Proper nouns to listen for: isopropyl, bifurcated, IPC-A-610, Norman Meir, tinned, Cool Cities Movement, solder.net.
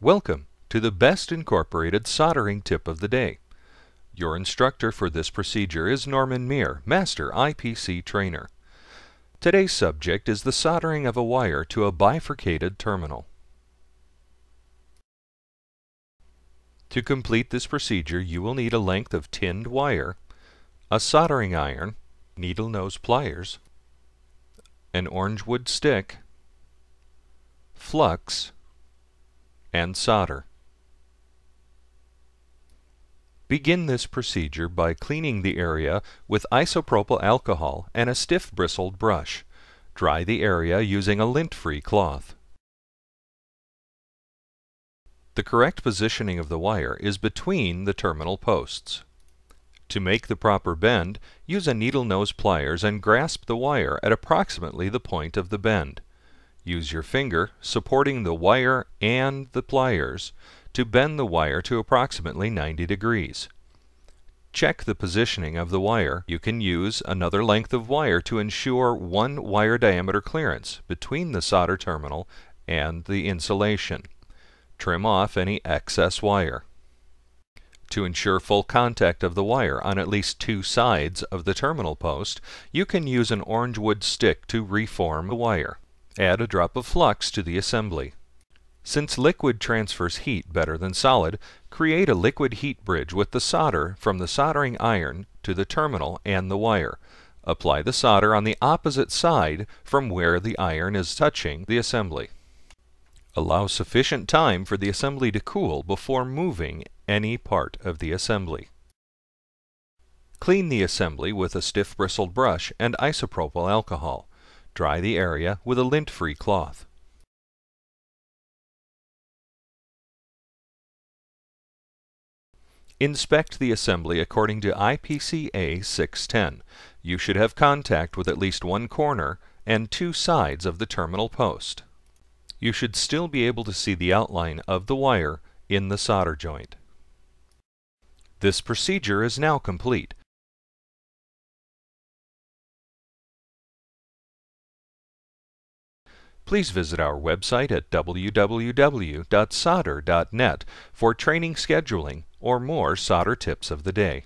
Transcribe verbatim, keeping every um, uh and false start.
Welcome to the Best Incorporated Soldering Tip of the Day. Your instructor for this procedure is Norman Meir, Master I P C Trainer. Today's subject is the soldering of a wire to a bifurcated terminal. To complete this procedure, you will need a length of tinned wire, a soldering iron, needle nose pliers, an orange wood stick, flux, and solder. Begin this procedure by cleaning the area with isopropyl alcohol and a stiff bristled brush. Dry the area using a lint-free cloth. The correct positioning of the wire is between the terminal posts. To make the proper bend, use a needle nose pliers and grasp the wire at approximately the point of the bend. Use your finger, supporting the wire and the pliers, to bend the wire to approximately ninety degrees. Check the positioning of the wire. You can use another length of wire to ensure one wire diameter clearance between the solder terminal and the insulation. Trim off any excess wire. To ensure full contact of the wire on at least two sides of the terminal post, you can use an orange wood stick to reform the wire. Add a drop of flux to the assembly. Since liquid transfers heat better than solid, create a liquid heat bridge with the solder from the soldering iron to the terminal and the wire. Apply the solder on the opposite side from where the iron is touching the assembly. Allow sufficient time for the assembly to cool before moving any part of the assembly. Clean the assembly with a stiff bristled brush and isopropyl alcohol. Dry the area with a lint-free cloth. Inspect the assembly according to I P C A six ten. You should have contact with at least one corner and two sides of the terminal post. You should still be able to see the outline of the wire in the solder joint. This procedure is now complete. Please visit our website at w w w dot solder dot net for training scheduling or more solder tips of the day.